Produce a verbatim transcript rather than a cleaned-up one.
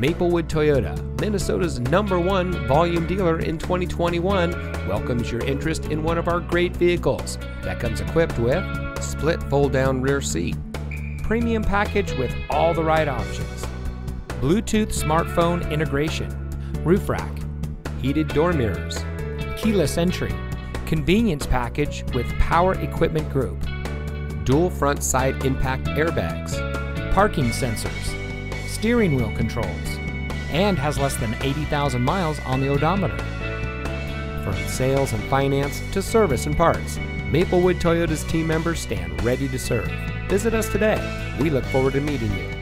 Maplewood Toyota, Minnesota's number one volume dealer in twenty twenty-one, welcomes your interest in one of our great vehicles that comes equipped with split fold-down rear seat, premium package with all the right options, Bluetooth smartphone integration, roof rack, heated door mirrors, keyless entry, convenience package with power equipment group, dual front side impact airbags, parking sensors, steering wheel controls, and has less than eighty thousand miles on the odometer. From sales and finance to service and parts, Maplewood Toyota's team members stand ready to serve. Visit us today. We look forward to meeting you.